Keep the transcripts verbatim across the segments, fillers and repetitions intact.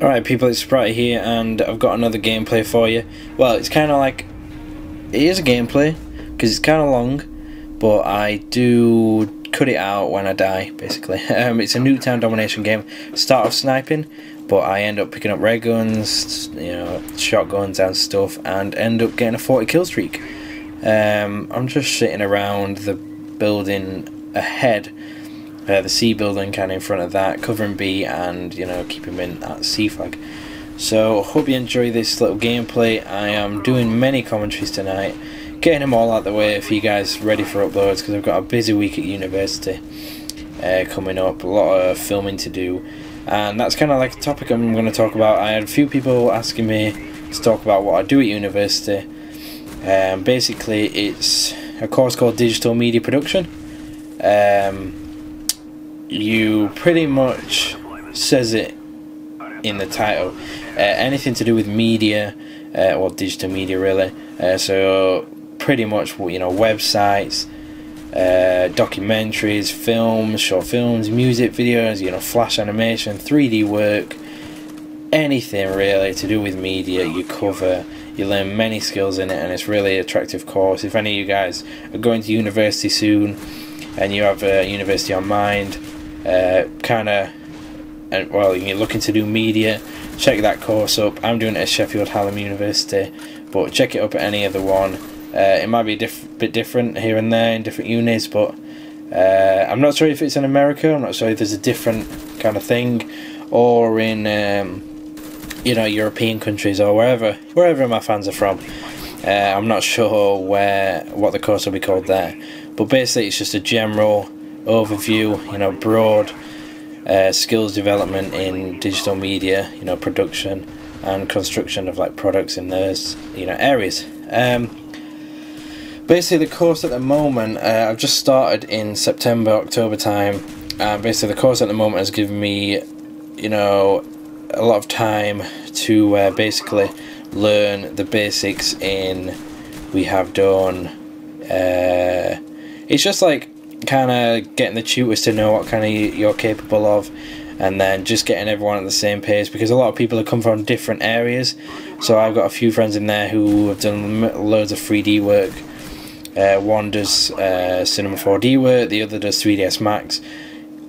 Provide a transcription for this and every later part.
Alright people, it's Spratty here and I've got another gameplay for you. Well, it's kind of like, it is a gameplay, because it's kind of long, but I do cut it out when I die, basically. Um, it's a Nuketown domination game. Start off sniping, but I end up picking up ray guns, you know, shotguns and stuff, and end up getting a forty kill streak. Um, I'm just sitting around the building ahead. Uh, the C building kind of in front of that, covering B and, you know, keep him in at C flag. So, hope you enjoy this little gameplay. I am doing many commentaries tonight, getting them all out the way for you guys ready for uploads, because I've got a busy week at university uh, coming up, a lot of filming to do, and that's kind of like a topic I'm going to talk about. I had a few people asking me to talk about what I do at university. Um, basically, it's a course called Digital Media Production. Um... You pretty much says it in the title. Uh, anything to do with media, uh, or digital media, really. Uh, so pretty much, you know, websites, uh, documentaries, films, short films, music videos, you know, flash animation, three D work, anything really to do with media. You cover. You learn many skills in it, and it's really an attractive course. If any of you guys are going to university soon, and you have a uh, university on mind. Uh, kind of, uh, well, you're looking to do media, check that course up. I'm doing it at Sheffield Hallam University, but check it up at any other one. Uh, it might be a diff bit different here and there in different unis, but uh, I'm not sure if it's in America. I'm not sure if there's a different kind of thing, or in um, you know, European countries or wherever wherever my fans are from. Uh, I'm not sure where what the course will be called there, but basically it's just a general overview, you know, broad uh, skills development in digital media, you know, production and construction of like products in those, you know, areas. Um, basically the course at the moment, uh, I've just started in September, October time, and basically the course at the moment has given me, you know, a lot of time to uh, basically learn the basics in, we have done, uh, it's just like, kind of getting the tutors to know what kind of you're capable of, and then just getting everyone at the same pace, because a lot of people have come from different areas. So I've got a few friends in there who have done loads of three D work. Uh, one does uh, Cinema four D work, the other does three D S Max.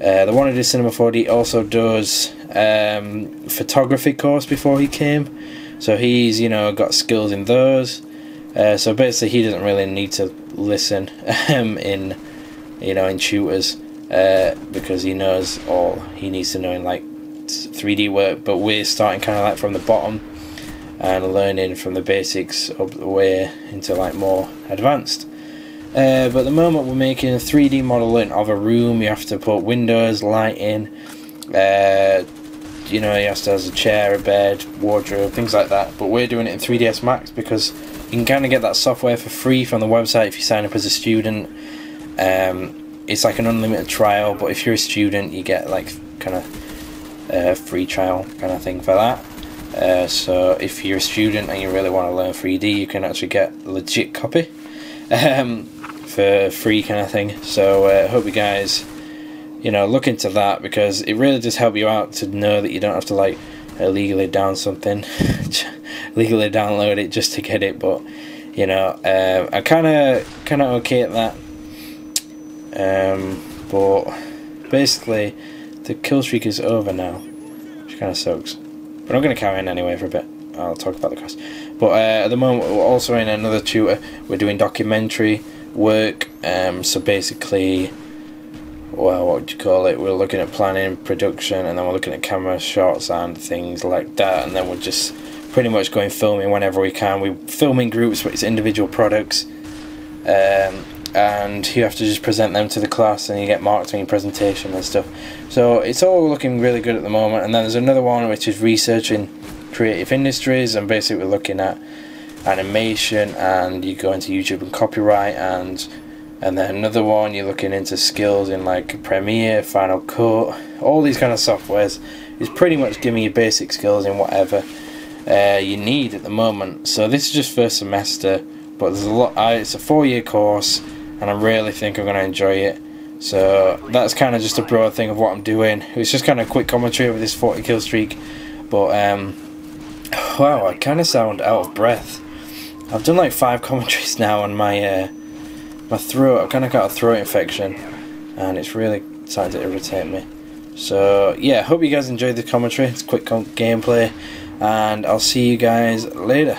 Uh, the one who does Cinema four D also does um, photography course before he came, so he's, you know, got skills in those. Uh, so basically, he doesn't really need to listen um, in. you know, in tutors, uh, because he knows all he needs to know in like three D work. But we're starting kind of like from the bottom and learning from the basics up the way into like more advanced. Uh, but at the moment we're making a three D modeling of a room. You have to put windows, lighting, uh, you know, you have to have a chair, a bed, wardrobe, things like that. But we're doing it in three D S Max because you can kind of get that software for free from the website if you sign up as a student. Um, it's like an unlimited trial, but if you're a student you get like kind of a uh, free trial kind of thing for that. Uh, so if you're a student and you really want to learn three D, you can actually get a legit copy um, for free kind of thing. So I uh, hope you guys, you know, look into that, because it really does help you out to know that you don't have to like illegally down something legally download it just to get it. But you know, uh, I kind of kind of okay at that. Um, but basically the kill streak is over now, which kind of sucks, but I'm going to carry on anyway for a bit. I'll talk about the course, but uh, at the moment we're also in another tutor. We're doing documentary work, um, so basically, well, what would you call it, we're looking at planning, production, and then we're looking at camera shots and things like that, and then we're just pretty much going filming whenever we can. We film in groups, but it's individual products, um, and you have to just present them to the class, and you get marked on your presentation and stuff. So it's all looking really good at the moment. And then there's another one which is researching creative industries, and basically we're looking at animation, and you go into YouTube and copyright, and and then another one you're looking into skills in like Premiere, Final Cut, all these kind of softwares. It's pretty much giving you basic skills in whatever uh, you need at the moment. So this is just first semester, but there's a lot. I, it's a four-year course, and I really think I'm going to enjoy it. So that's kind of just a broad thing of what I'm doing. It's just kind of a quick commentary over this forty kill streak. But um, wow, I kind of sound out of breath. I've done like five commentaries now, and my uh, my throat, I've kind of got a throat infection, and it's really starting to irritate me. So yeah, hope you guys enjoyed the commentary. It's quick gameplay, and I'll see you guys later.